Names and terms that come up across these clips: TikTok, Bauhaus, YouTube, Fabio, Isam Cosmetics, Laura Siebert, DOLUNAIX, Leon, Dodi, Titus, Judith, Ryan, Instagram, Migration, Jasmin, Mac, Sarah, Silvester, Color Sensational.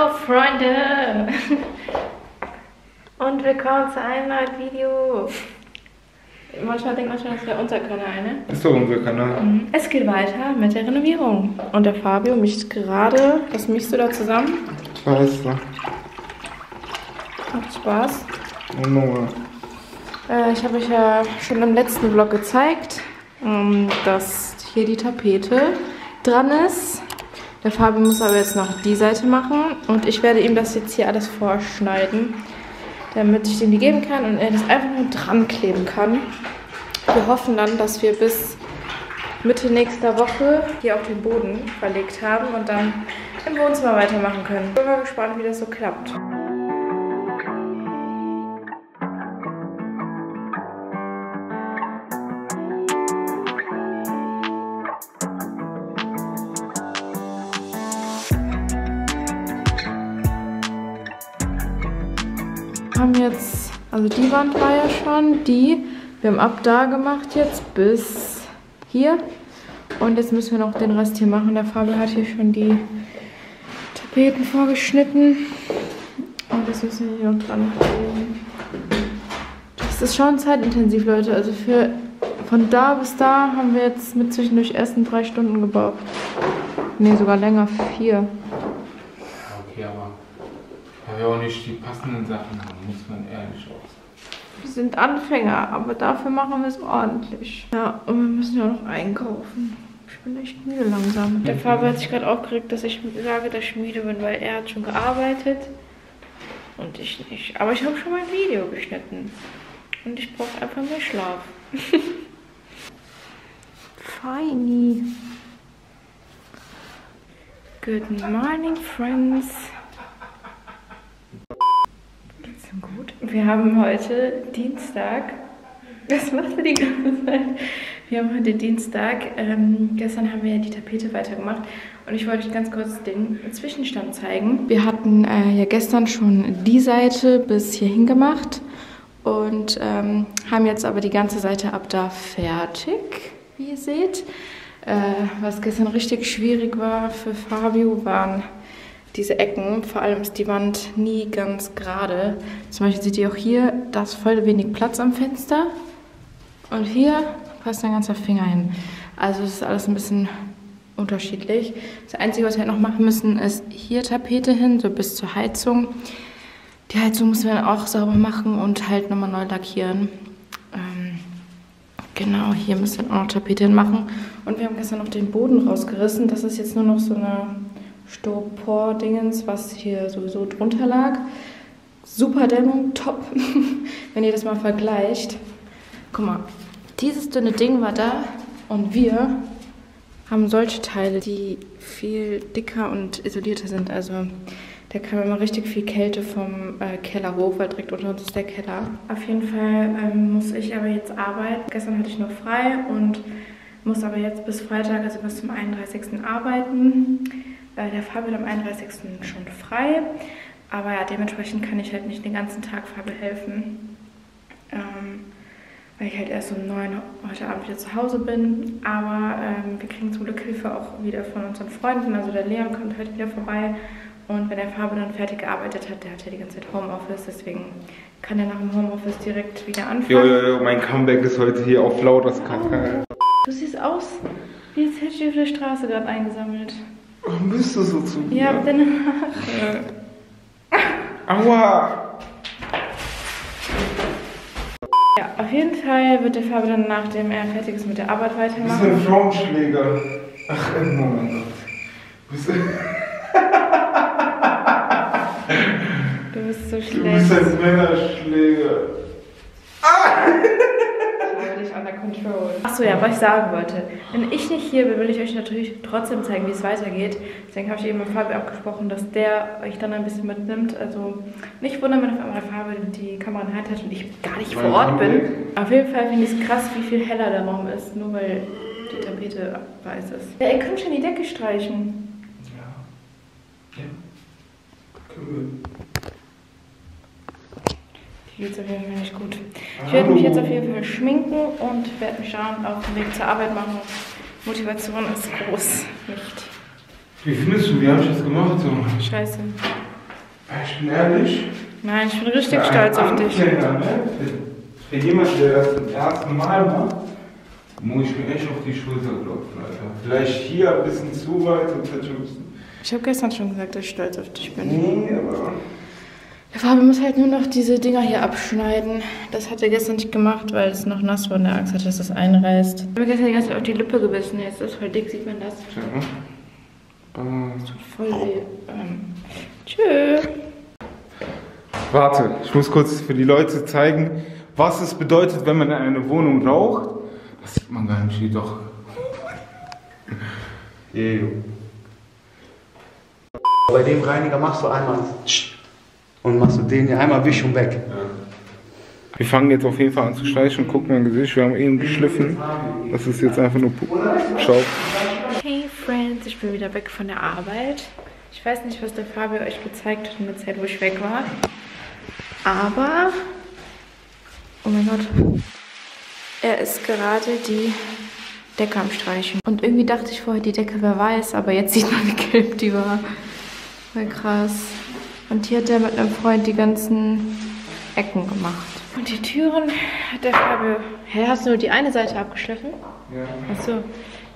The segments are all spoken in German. Hallo Freunde und willkommen zu einem neuen Video. Manchmal denkt man schon, das wäre unser Kanal, ne? Das ist doch unser Kanal. Mhm. Es geht weiter mit der Renovierung. Und der Fabio mischt gerade. Was mischst du da zusammen? Scheiße. Macht Spaß. Ich habe euch ja schon im letzten Vlog gezeigt, dass hier die Tapete dran ist. Der Fabio muss aber jetzt noch die Seite machen und ich werde ihm das jetzt hier alles vorschneiden, damit ich ihm die geben kann und er das einfach nur dran kleben kann. Wir hoffen dann, dass wir bis Mitte nächster Woche hier auf den Boden verlegt haben und dann im Wohnzimmer weitermachen können. Ich bin mal gespannt, wie das so klappt. Haben jetzt, also die Wand war ja schon, wir haben ab da gemacht jetzt bis hier und jetzt müssen wir noch den Rest hier machen. Der Fabio hat hier schon die Tapeten vorgeschnitten und das müssen wir hier noch dran kleben. Das ist schon zeitintensiv, Leute, also von da bis da haben wir jetzt mit zwischendurch Essen 3 Stunden gebraucht. Ne, sogar länger, 4. Okay, aber ja, auch nicht die passenden Sachen haben, muss man ehrlich aussehen. Wir sind Anfänger, aber dafür machen wir es ordentlich. Ja, und wir müssen ja noch einkaufen. Ich bin echt müde langsam. Der Fabio hat sich gerade aufgeregt, dass ich sage, dass ich müde bin, weil er hat schon gearbeitet und ich nicht. Aber ich habe schon mein Video geschnitten und ich brauche einfach mehr Schlaf. Feini. Good morning, friends. Gut. Wir haben heute Dienstag. Was macht ihr die ganze Zeit? Wir haben heute Dienstag. Gestern haben wir ja die Tapete weitergemacht und ich wollte euch ganz kurz den Zwischenstand zeigen. Wir hatten ja gestern schon die Seite bis hierhin gemacht und haben jetzt aber die ganze Seite ab da fertig, wie ihr seht. Was gestern richtig schwierig war für Fabio waren diese Ecken, vor allem ist die Wand nie ganz gerade. Zum Beispiel seht ihr auch hier, da ist voll wenig Platz am Fenster. Und hier passt ein ganzer Finger hin. Also es ist alles ein bisschen unterschiedlich. Das Einzige, was wir noch machen müssen, ist hier Tapete hin, so bis zur Heizung. Die Heizung müssen wir dann auch sauber machen und halt nochmal neu lackieren. Genau, hier müssen wir auch noch Tapete hin machen. Und wir haben gestern noch den Boden rausgerissen. Das ist jetzt nur noch so eine Styropor-Dingens, was hier sowieso drunter lag. Super Dämmung, top. Wenn ihr das mal vergleicht. Guck mal, dieses dünne Ding war da und wir haben solche Teile, die viel dicker und isolierter sind. Also da kam immer richtig viel Kälte vom Keller hoch, weil direkt unter uns ist der Keller. Auf jeden Fall muss ich aber jetzt arbeiten. Gestern hatte ich noch frei und muss aber jetzt bis Freitag, also bis zum 31. arbeiten. Der Fabel am 31. schon frei, aber ja, dementsprechend kann ich halt nicht den ganzen Tag Fabel helfen, weil ich halt erst um 9 heute Abend wieder zu Hause bin, aber wir kriegen zum Glück Hilfe auch wieder von unseren Freunden, also der Leon kommt heute wieder vorbei und wenn der Fabel dann fertig gearbeitet hat, der hat ja die ganze Zeit Homeoffice, deswegen kann er nach dem Homeoffice direkt wieder anfangen. Jojojo, mein Comeback ist heute hier auf laut, das kann. Du siehst aus, wie jetzt hättest du auf der Straße gerade eingesammelt. Warum bist du so zu mir? Ja, bitte. Aua! Ja, auf jeden Fall wird der Fabio dann, nachdem er fertig ist mit der Arbeit, weitermachen. Du bist ein Frauenschläger. Ach, Moment. Du bist so schlecht. Du bist ein Männerschläger. Control. Achso, ja, was ich sagen wollte. Wenn ich nicht hier bin, will ich euch natürlich trotzdem zeigen, wie es weitergeht. Deswegen habe ich eben mit Fabio abgesprochen, dass der euch dann ein bisschen mitnimmt. Also nicht wundern, wenn auf einmal der Fabio die Kamera in der Hand hat und ich gar nicht vor Ort bin. Auf jeden Fall finde ich es krass, wie viel heller der Raum ist, nur weil die Tapete weiß ist. Ja, ihr könnt schon die Decke streichen. Ja. Ja. Können wir. Geht auf jeden Fall nicht gut. Ich werde mich jetzt auf jeden Fall schminken und werde mich dann auf den Weg zur Arbeit machen. Motivation ist groß, nicht. Wie findest du, wie habe ich das gemacht? So? Scheiße. Ich bin ehrlich. Nein, ich bin richtig stolz auf dich. Für jemanden, der das zum ersten Mal macht, muss ich mir echt auf die Schulter klopfen, Alter. Vielleicht hier ein bisschen zu weit. Ich habe gestern schon gesagt, dass ich stolz auf dich bin. Nee, aber... Der Fabio muss halt nur noch diese Dinger hier abschneiden. Das hat er gestern nicht gemacht, weil es noch nass war und er Angst hatte, dass das einreißt. Ich habe gestern die ganze Zeit auf die Lippe gebissen. Jetzt ist es voll dick, sieht man das. Das tut voll weh. Tschö. Warte, ich muss kurz für die Leute zeigen, was es bedeutet, wenn man in eine Wohnung raucht. Das sieht man gar nicht, jedoch. Yeah. Bei dem Reiniger machst du einmal und machst du den hier einmal wisch und weg. Ja. Wir fangen jetzt auf jeden Fall an zu streichen und gucken mein Gesicht. Wir haben eben geschliffen. Das ist jetzt einfach nur Schau. Hey Friends, ich bin wieder weg von der Arbeit. Ich weiß nicht, was der Fabio euch gezeigt hat in der Zeit, wo ich weg war. Aber, oh mein Gott, er ist gerade die Decke am Streichen. Und irgendwie dachte ich vorher, die Decke wäre weiß, aber jetzt sieht man, wie gelb die war. Voll krass. Und hier hat er mit einem Freund die ganzen Ecken gemacht. Und die Türen hat der Fabio... Hä, hast du nur die eine Seite abgeschliffen? Ja. Achso.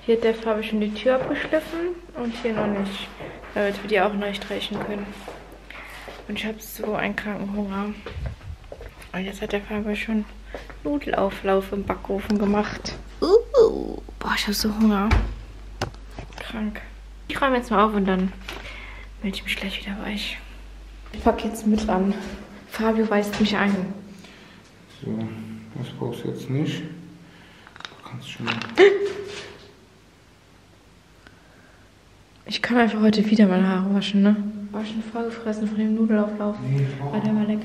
Hier hat der Fabio schon die Tür abgeschliffen und hier noch nicht. Damit wir die auch neu streichen können. Und ich habe so einen kranken Hunger. Und jetzt hat der Fabio schon Nudelauflauf im Backofen gemacht. Boah, ich habe so Hunger. Krank. Ich räume jetzt mal auf und dann melde ich mich gleich wieder bei euch. Ich packe jetzt mit an. Fabio weist mich ein. So, das brauchst du jetzt nicht. Du kannst schon... Ich kann einfach heute wieder meine Haare waschen, ne? Ich war schon vollgefressen von dem Nudelauflauf. Nee, war der mal lecker.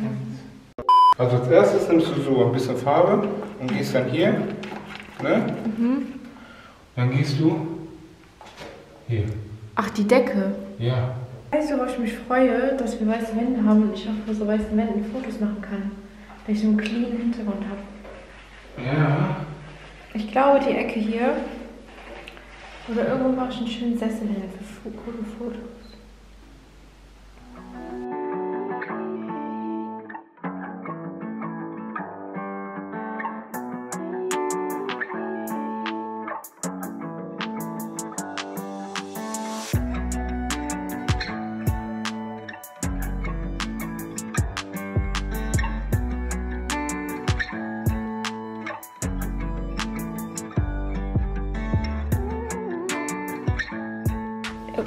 Also als erstes nimmst du so ein bisschen Farbe und gehst dann hier, ne? Mhm. Dann gehst du hier. Ach, die Decke? Ja. Weißt du, worauf ich mich freue, dass wir weiße Wände haben und ich auch vor so weißen Wänden Fotos machen kann, weil ich so einen cleanen Hintergrund habe. Ja. Ich glaube, die Ecke hier oder irgendwo mache ich einen schönen Sessel hin für coole Fotos.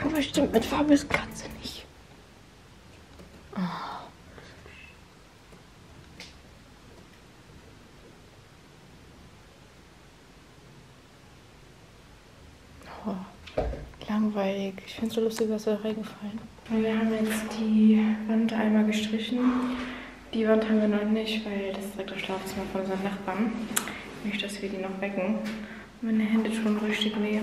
Irgendwas stimmt mit Fabios Katze nicht. Oh. Oh. Langweilig. Ich finde es so lustig, was da reingefallen. Wir haben jetzt die Wand einmal gestrichen. Die Wand haben wir noch nicht, weil das ist direkt das Schlafzimmer von unseren Nachbarn. Nicht, dass wir die noch wecken. Meine Hände tun richtig weh.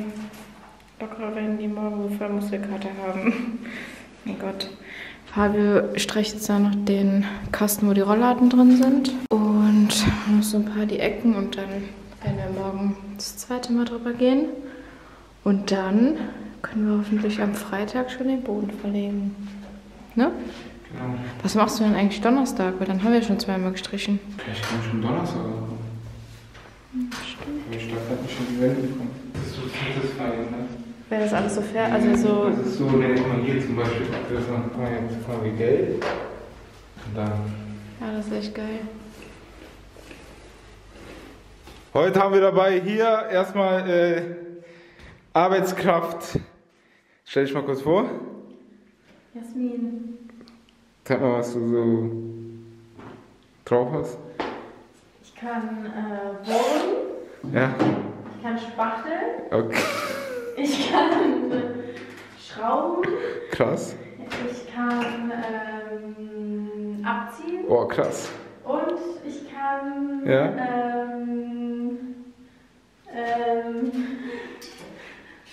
Locker werden die morgen voll Muskelkater haben. Mein Gott. Fabio streicht jetzt dann noch den Kasten, wo die Rollladen drin sind. Und noch so ein paar die Ecken. Und dann werden wir morgen das zweite Mal drüber gehen. Und dann können wir hoffentlich am Freitag schon den Boden verlegen. Ne? Genau. Was machst du denn eigentlich Donnerstag? Weil dann haben wir schon zweimal gestrichen. Vielleicht kommen schon Donnerstag. Stimmt. Vielleicht hat mich schon die Wände bekommen. Das ist so satisfying, ne? Wäre das alles so fair, also so... Das ist so, wenn man hier zum Beispiel, das man jetzt mal wie gelb und dann... Ja, das ist echt geil. Heute haben wir dabei hier erstmal Arbeitskraft. Stell dich mal kurz vor. Jasmin. Zeig mal, was du so drauf hast. Ich kann bohren. Ja. Ich kann spachteln. Okay. Ich kann schrauben. Krass. Ich kann abziehen. Oh, krass. Und ich kann ja.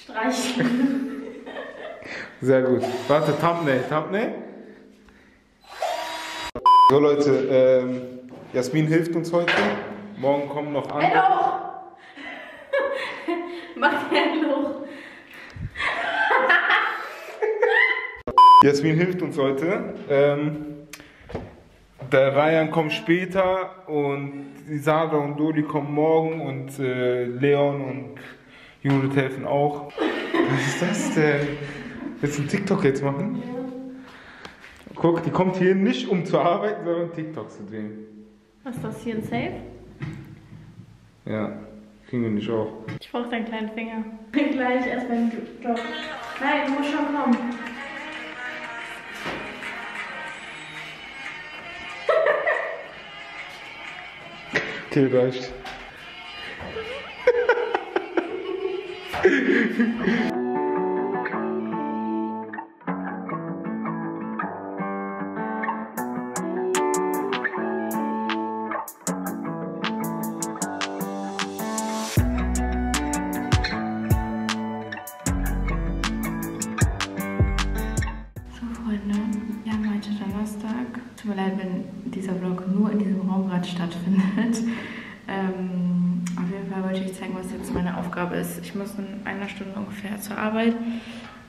Streichen. Sehr gut. Warte, Thumbnail, Thumbnail. So Leute, Jasmin hilft uns heute. Morgen kommen noch andere. Ein Loch! Mach dir ein Loch. Jasmin hilft uns heute. Der Ryan kommt später und Sarah und Dodi kommen morgen und Leon und Judith helfen auch. Was ist das denn? Willst du einen TikTok jetzt machen? Guck, die kommt hier nicht um zu arbeiten, sondern TikTok zu drehen. Was ist das hier, ein Safe? Ja, kriegen wir nicht auf. Ich brauche deinen kleinen Finger. Gleich erst beim Job. Nein, du musst schon kommen. Okay, reicht. Stattfindet. Auf jeden Fall wollte ich zeigen, was jetzt meine Aufgabe ist. Ich muss in einer Stunde ungefähr zur Arbeit,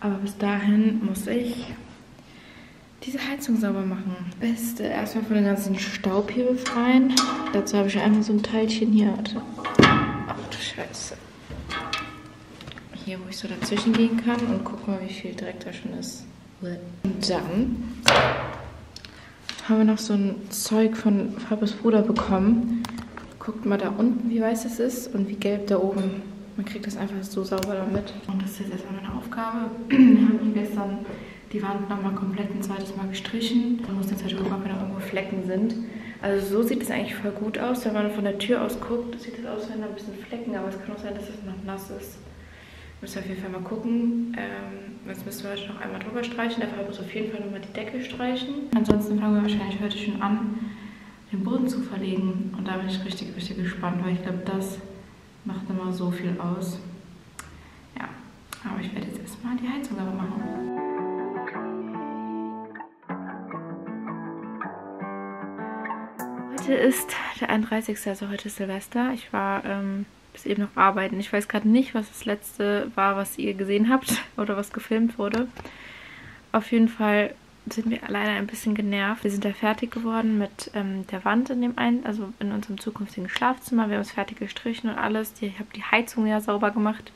aber bis dahin muss ich diese Heizung sauber machen. Beste erstmal von dem ganzen Staub hier befreien. Dazu habe ich einfach so ein Teilchen hier. Ach du Scheiße. Hier, wo ich so dazwischen gehen kann und guck mal, wie viel Dreck da schon ist. Und dann haben wir noch so ein Zeug von Fabios Bruder bekommen. Guckt mal da unten, wie weiß das ist und wie gelb da oben. Man kriegt das einfach so sauber damit. Und das ist jetzt erstmal meine Aufgabe. Wir haben hier gestern die Wand nochmal komplett ein zweites Mal gestrichen. Man muss jetzt halt gucken, ob da irgendwo Flecken sind. Also so sieht es eigentlich voll gut aus. Wenn man von der Tür aus guckt, sieht es aus, wenn da ein bisschen Flecken. Aber es kann auch sein, dass es noch nass ist. Müssen wir auf jeden Fall mal gucken. Jetzt müssen wir heute noch einmal drüber streichen. Dafür muss auf jeden Fall nochmal die Decke streichen. Ansonsten fangen wir wahrscheinlich heute schon an, den Boden zu verlegen. Und da bin ich richtig, richtig gespannt, weil ich glaube, das macht nochmal so viel aus. Ja, aber ich werde jetzt erstmal die Heizung sauber machen. Heute ist der 31. Also heute ist Silvester. Ich war eben noch arbeiten. Ich weiß gerade nicht, was das letzte war, was ihr gesehen habt oder was gefilmt wurde. Auf jeden Fall sind wir alleine ein bisschen genervt. Wir sind da fertig geworden mit der Wand in dem einen, also in unserem zukünftigen Schlafzimmer. Wir haben es fertig gestrichen und alles. Ich habe die Heizung ja sauber gemacht.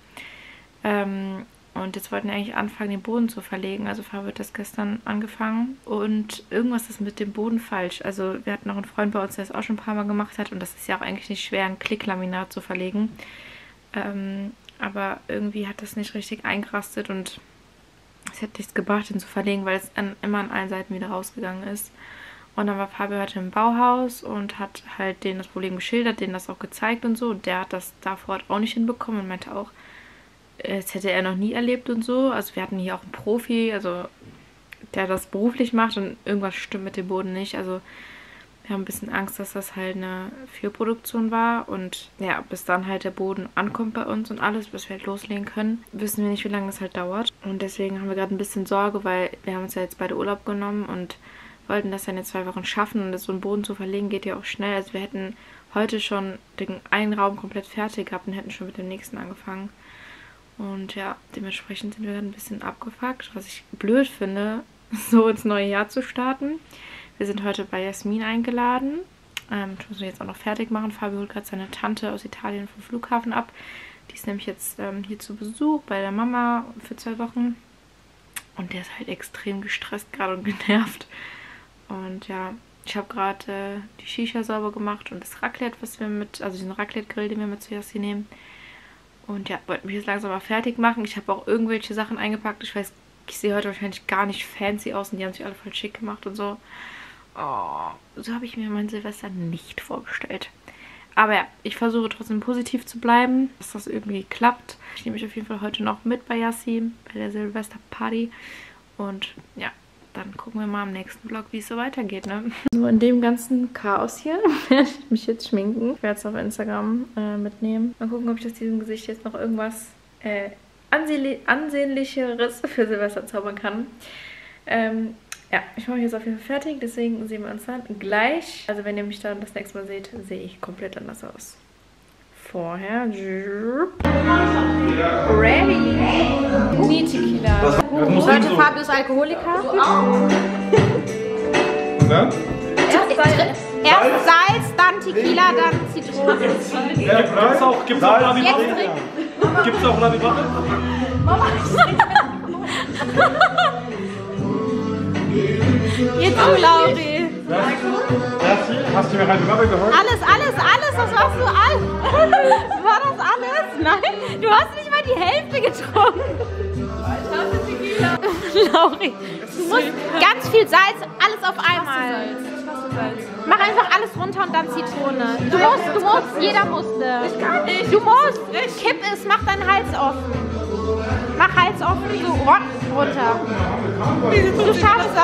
Und jetzt wollten wir eigentlich anfangen, den Boden zu verlegen. Also Fabio hat das gestern angefangen. Und irgendwas ist mit dem Boden falsch. Also wir hatten noch einen Freund bei uns, der das auch schon ein paar Mal gemacht hat. Und das ist ja auch eigentlich nicht schwer, ein Klicklaminat zu verlegen. Aber irgendwie hat das nicht richtig eingerastet. Und es hätte nichts gebracht, ihn zu verlegen, weil es immer an allen Seiten wieder rausgegangen ist. Und dann war Fabio heute im Bauhaus und hat halt denen das Problem geschildert, denen das auch gezeigt und so. Und der hat das da vor Ort auch nicht hinbekommen und meinte auch, das hätte er noch nie erlebt und so. Also wir hatten hier auch einen Profi, also der das beruflich macht und irgendwas stimmt mit dem Boden nicht. Also wir haben ein bisschen Angst, dass das halt eine Fehlproduktion war. Und ja, bis dann halt der Boden ankommt bei uns und alles, bis wir halt loslegen können, wissen wir nicht, wie lange es halt dauert. Und deswegen haben wir gerade ein bisschen Sorge, weil wir haben uns ja jetzt beide Urlaub genommen und wollten das dann in 2 Wochen schaffen. Und das so einen Boden zu verlegen geht ja auch schnell. Also wir hätten heute schon den einen Raum komplett fertig gehabt und hätten schon mit dem nächsten angefangen. Und ja, dementsprechend sind wir dann ein bisschen abgefuckt, was ich blöd finde, so ins neue Jahr zu starten. Wir sind heute bei Jasmin eingeladen. Das müssen wir jetzt auch noch fertig machen. Fabio holt gerade seine Tante aus Italien vom Flughafen ab. Die ist nämlich jetzt hier zu Besuch bei der Mama für 2 Wochen. Und der ist halt extrem gestresst gerade und genervt. Und ja, ich habe gerade die Shisha sauber gemacht und das Raclette, was wir mit, also diesen Raclette-Grill, den wir mit zu Jasmin nehmen. Und ja, wollte mich jetzt langsam mal fertig machen. Ich habe auch irgendwelche Sachen eingepackt. Ich weiß, ich sehe heute wahrscheinlich gar nicht fancy aus und die haben sich alle voll schick gemacht und so. Oh, so habe ich mir mein Silvester nicht vorgestellt. Aber ja, ich versuche trotzdem positiv zu bleiben, dass das irgendwie klappt. Ich nehme mich auf jeden Fall heute noch mit bei Jasmin, bei der Silvesterparty. Und ja, dann gucken wir mal im nächsten Vlog, wie es so weitergeht, ne? So, in dem ganzen Chaos hier werde ich mich jetzt schminken. Ich werde es auf Instagram mitnehmen. Mal gucken, ob ich aus diesem Gesicht jetzt noch irgendwas Ansehnlicheres für Silvester zaubern kann. Ja, ich mache mich jetzt auf jeden Fall fertig, deswegen sehen wir uns dann gleich. Also wenn ihr mich dann das nächste Mal seht, sehe ich komplett anders aus. Vorher... Ready! Need Tequila! Leute, so. Fabio ist Alkoholiker. So und dann? Erst Salz, dann Tequila, dann Zitrone. Gibt's auch Labibappe? Gibt's auch Labibappe? Mama, jetzt du, Lauri. Hast du mir Labibappe geholt? Alles, das warst du alles. War das alles? Nein, du hast nicht mal die Hälfte getrunken. Lauri, du musst ganz viel Salz, alles auf einmal. Mach einfach alles runter und dann Zitrone. Du musst, jeder musste. Ich kann nicht. Du musst, kipp es, mach deinen Hals offen. Mach Hals offen, so runter. Du schaffst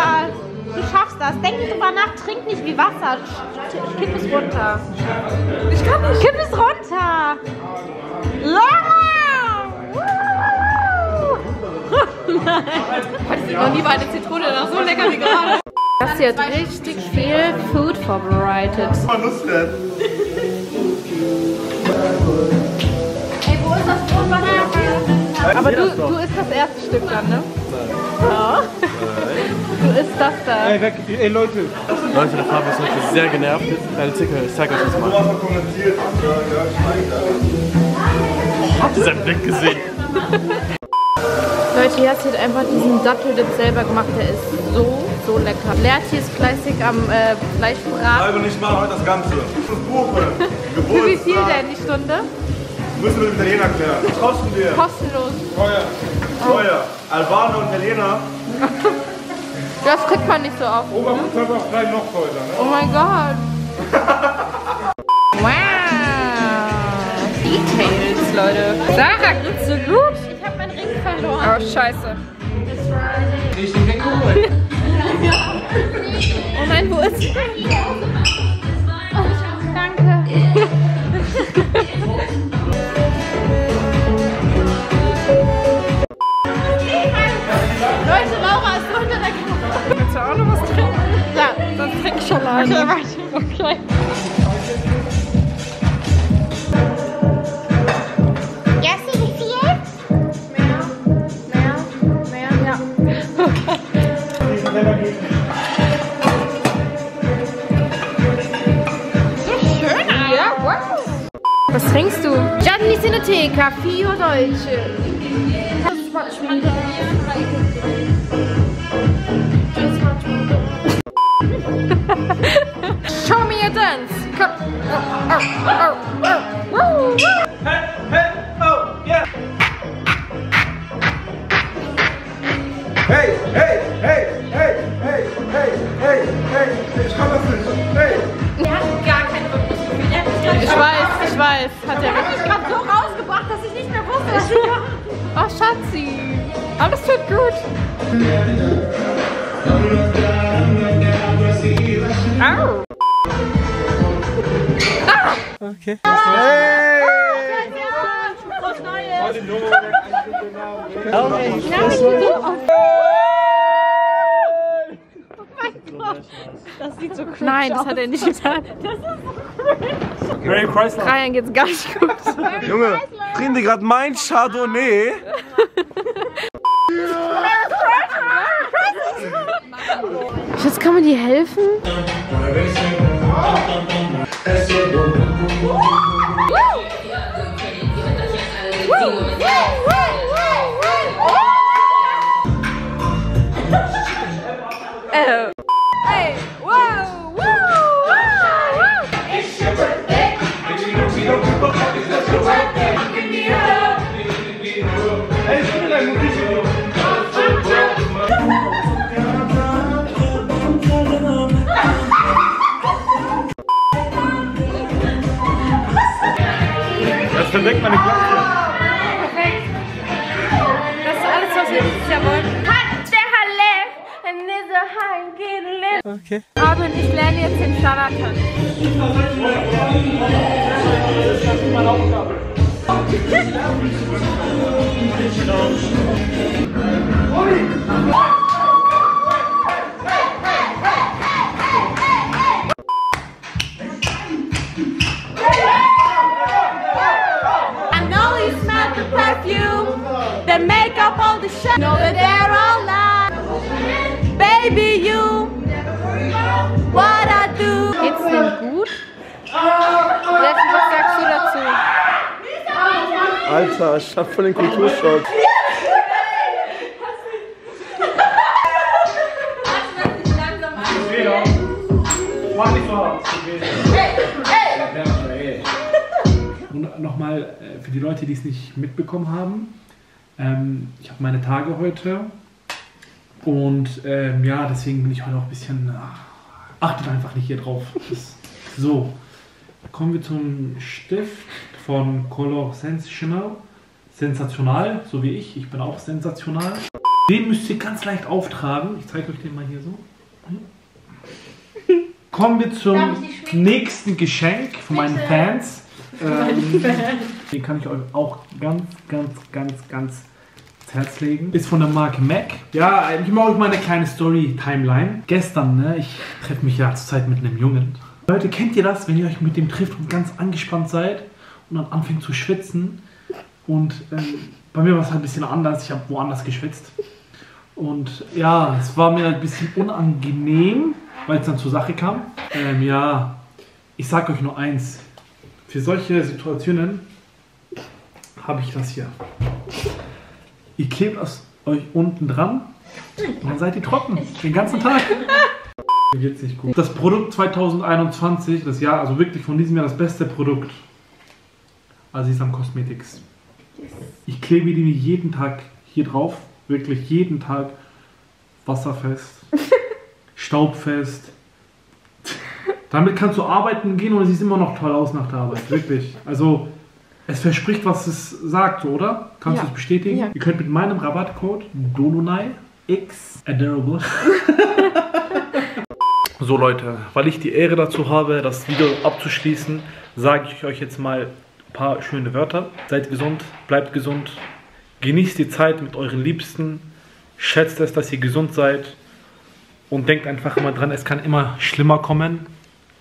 das. Denk nicht drüber nach, trink nicht wie Wasser. Kipp es runter. Ich kann nicht. Kipp es runter. Nein. Ich noch nie bei einer Zitrone noch so lecker wie gerade. Das hier hat richtig viel Food vorbereitet. Was war Lust denn? Ey, wo ist das Brot? Was? Aber du isst das erste Stück dann, ne? Nein. Oh. Du isst das dann. Ey, weg. Ey, Leute. Leute, der Fabio ist heute sehr genervt. Deine Zicke, ich zeig euch das mal. Ich hab seinen Blick gesehen. Leute, Jasmin hat einfach diesen Datteldip selber gemacht, der ist so lecker. Lerti ist fleißig am Fleischbraten. Also nicht mal heute das Ganze. Das Buche. Für wie viel denn die Stunde? Müssen wir mit Helena klären. Kosten wir. Kostenlos. Teuer. Albaner und Helena. Das kriegt man nicht so oft. Oberkörper auf kleinen noch heute. Ne? Oh mein Gott. Wow. Details, Leute. Sarah, geht's so gut? Verloren. Oh, scheiße. Ich bin geholt. Oh nein, wo ist er? Oh, danke. Leute, Laura ist unter der Kamera. Willst du auch noch was trinken? Ja, sonst trinke ich schon lange. Okay. Was trinkst du? Gianni Cineteca, 4 Deutsche. Show me a dance. Come. Hey, hey, oh, yeah. Hey, hey, hey, hey, hey, hey, hey, hey, hey, ich kann das nicht. Hey. Er hat gar keine Wirkungsgefühl. Ich weiß. Hat er wirklich gerade so rausgebracht, dass ich nicht mehr wusste, dass ich mache. Oh, Schatzi. Aber das tut gut. Au. Ah. Okay. Hey. Was Neues. Ich habe mich so Das sieht so cringe Nein, das hat er nicht getan. Das ist so cringe. Ryan geht's gar nicht gut. Junge, trinken die gerade mein Chardonnay? Jetzt kann man dir helfen? Perfekt, meine Klasse. Perfekt. Das ist alles, was wir dieses Jahr wollen. Okay. Aber ich lerne jetzt den Standard kennen. Perfume, the makeup, all the shit. No, that they're all. Alter, ich hab voll den Kulturschock. Und nochmal für die Leute, die es nicht mitbekommen haben, ich habe meine Tage heute und ja, deswegen bin ich heute auch ein bisschen, achtet einfach nicht hier drauf. So, kommen wir zum Stift von Color Sensational, so wie ich, bin auch sensational. Den müsst ihr ganz leicht auftragen, ich zeige euch den mal hier so. Kommen wir zum nächsten Geschenk von meinen Fans. Den kann ich euch auch ganz ins Herz legen. Ist von der Marke Mac. Ja, ich mache euch mal eine kleine Story-Timeline. Gestern, ne, ich treffe mich ja zurzeit mit einem Jungen. Leute, kennt ihr das, wenn ihr euch mit dem trifft und ganz angespannt seid und dann anfängt zu schwitzen? Und bei mir war es halt ein bisschen anders, ich habe woanders geschwitzt. Und ja, es war mir ein bisschen unangenehm, weil es dann zur Sache kam. Ja, ich sag euch nur eins. Für solche Situationen habe ich das hier. Ihr klebt aus euch unten dran und dann seid ihr trocken. Den ganzen Tag. Geht's nicht gut. Das Produkt 2021, das Jahr, also wirklich von diesem Jahr das beste Produkt. Also Isam Cosmetics. Ich klebe die jeden Tag hier drauf. Wirklich jeden Tag. Wasserfest. Staubfest. Damit kannst du arbeiten gehen und es sieht immer noch toll aus nach der Arbeit, wirklich. Also, es verspricht, was es sagt, oder? Kannst du es bestätigen? Ja. Ihr könnt mit meinem Rabattcode DOLUNAIX So Leute, weil ich die Ehre dazu habe, das Video abzuschließen, sage ich euch jetzt mal ein paar schöne Wörter. Seid gesund, bleibt gesund, genießt die Zeit mit euren Liebsten, schätzt es, dass ihr gesund seid und denkt einfach immer dran, es kann immer schlimmer kommen.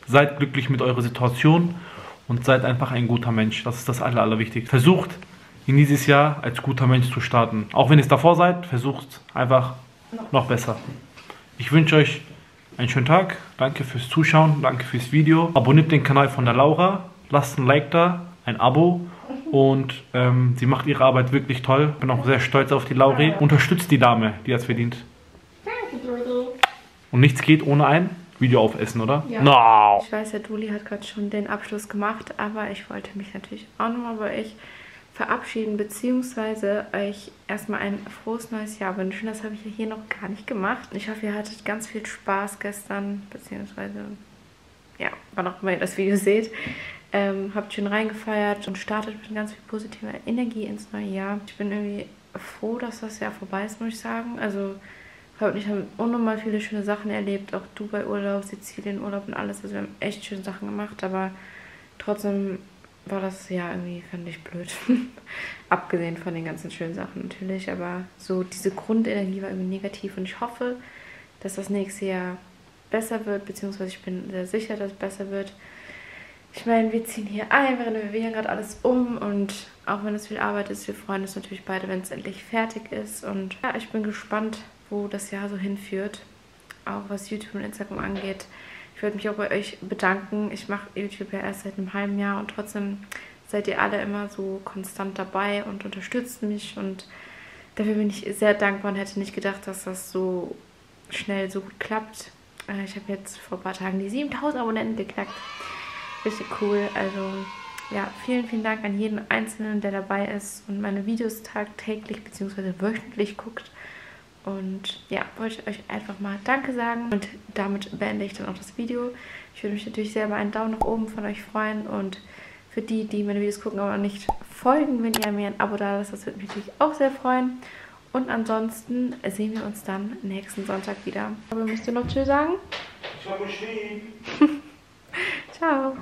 Seid glücklich mit eurer Situation und seid einfach ein guter Mensch. Das ist das Allerwichtigste. Versucht, in dieses Jahr als guter Mensch zu starten. Auch wenn ihr es davor seid, versucht einfach noch besser. Ich wünsche euch einen schönen Tag. Danke fürs Zuschauen, danke fürs Video. Abonniert den Kanal von der Laura. Lasst ein Like da, ein Abo. Und sie macht ihre Arbeit wirklich toll. Bin auch sehr stolz auf die Lauri. Unterstützt die Dame, die das verdient. Danke, Dodi. Und nichts geht ohne ein Video aufessen, oder? Ja. No. Ich weiß, der Duli hat gerade schon den Abschluss gemacht, aber ich wollte mich natürlich auch nochmal bei euch verabschieden, beziehungsweise euch erstmal ein frohes neues Jahr wünschen. Das habe ich ja hier noch gar nicht gemacht. Ich hoffe, ihr hattet ganz viel Spaß gestern, beziehungsweise, ja, wann auch immer ihr das Video seht. Habt schön reingefeiert und startet mit ganz viel positiver Energie ins neue Jahr. Ich bin irgendwie froh, dass das Jahr vorbei ist, muss ich sagen. Also, ich habe unnormal viele schöne Sachen erlebt, auch Dubai-Urlaub, Sizilien-Urlaub und alles. Also wir haben echt schöne Sachen gemacht, aber trotzdem war das ja irgendwie, fand ich, blöd. Abgesehen von den ganzen schönen Sachen natürlich, aber so diese Grundenergie war irgendwie negativ und ich hoffe, dass das nächste Jahr besser wird, beziehungsweise ich bin sehr sicher, dass es besser wird. Ich meine, wir ziehen hier ein, wir wählen gerade alles um und auch wenn es viel Arbeit ist, wir freuen uns natürlich beide, wenn es endlich fertig ist und ja, ich bin gespannt, wo das Jahr so hinführt, auch was YouTube und Instagram angeht. Ich würde mich auch bei euch bedanken. Ich mache YouTube ja erst seit einem halben Jahr und trotzdem seid ihr alle immer so konstant dabei und unterstützt mich und dafür bin ich sehr dankbar und hätte nicht gedacht, dass das so schnell so gut klappt. Ich habe jetzt vor ein paar Tagen die 7000 Abonnenten geknackt. Richtig cool. Also ja, vielen Dank an jeden Einzelnen, der dabei ist und meine Videos tagtäglich bzw. wöchentlich guckt. Und ja, wollte ich euch einfach mal Danke sagen und damit beende ich dann auch das Video. Ich würde mich natürlich sehr über einen Daumen nach oben von euch freuen und für die, die meine Videos gucken, aber noch nicht folgen, wenn ihr mir ein Abo da lasst, das würde mich natürlich auch sehr freuen. Und ansonsten sehen wir uns dann nächsten Sonntag wieder. Aber müsst ihr noch Tschüss sagen? Ich habe geschrieben. Ciao.